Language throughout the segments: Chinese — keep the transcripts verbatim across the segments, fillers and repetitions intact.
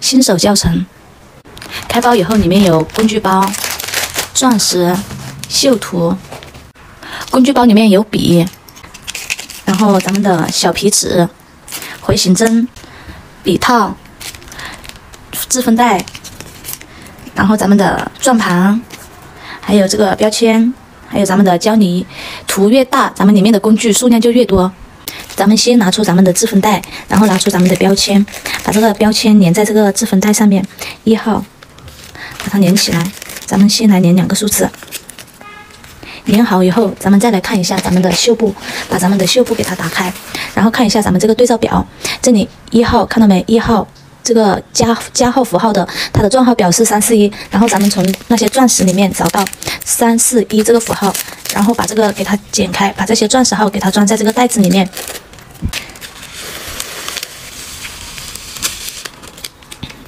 新手教程。开包以后，里面有工具包、钻石、绣图。工具包里面有笔，然后咱们的小皮尺、回形针、笔套、自封袋，然后咱们的转盘，还有这个标签，还有咱们的胶泥。图越大，咱们里面的工具数量就越多。 咱们先拿出咱们的自封袋，然后拿出咱们的标签，把这个标签粘在这个自封袋上面，一号，把它粘起来。咱们先来粘两个数字，粘好以后，咱们再来看一下咱们的绣布，把咱们的绣布给它打开，然后看一下咱们这个对照表，这里一号看到没？一号这个加加号符号的，它的转号表是三四一，然后咱们从那些钻石里面找到三四一这个符号，然后把这个给它剪开，把这些钻石号给它装在这个袋子里面。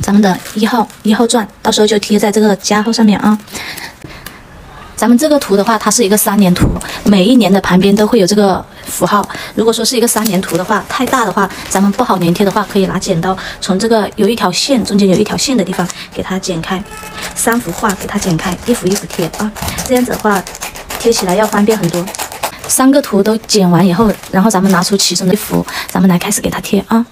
咱们的一号一号钻，到时候就贴在这个加号上面啊。咱们这个图的话，它是一个三连图，每一连的旁边都会有这个符号。如果说是一个三连图的话，太大的话，咱们不好粘贴的话，可以拿剪刀从这个有一条线，中间有一条线的地方给它剪开，三幅画给它剪开，一幅一幅贴啊。这样子的话，贴起来要方便很多。三个图都剪完以后，然后咱们拿出其中的一幅，咱们来开始给它贴啊。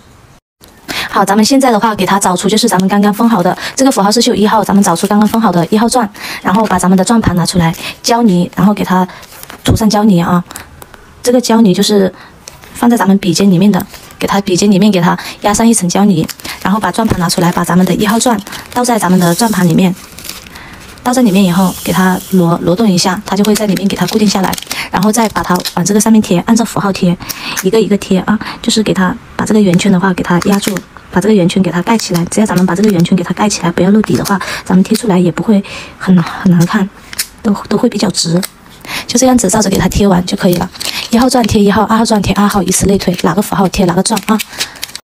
好，咱们现在的话，给它找出就是咱们刚刚封好的这个符号是绣一号，咱们找出刚刚封好的一号钻，然后把咱们的转盘拿出来，胶泥，然后给它涂上胶泥啊。这个胶泥就是放在咱们笔尖里面的，给它笔尖里面给它压上一层胶泥，然后把转盘拿出来，把咱们的一号钻倒在咱们的转盘里面，倒在里面以后，给它挪挪动一下，它就会在里面给它固定下来，然后再把它往这个上面贴，按照符号贴，一个一个贴啊，就是给它把这个圆圈的话给它压住。 把这个圆圈给它盖起来，只要咱们把这个圆圈给它盖起来，不要露底的话，咱们贴出来也不会很很难看，都都会比较直。就这样子照着给它贴完就可以了。一号钻贴一号，二号钻贴二号，以此类推，哪个符号贴哪个钻啊？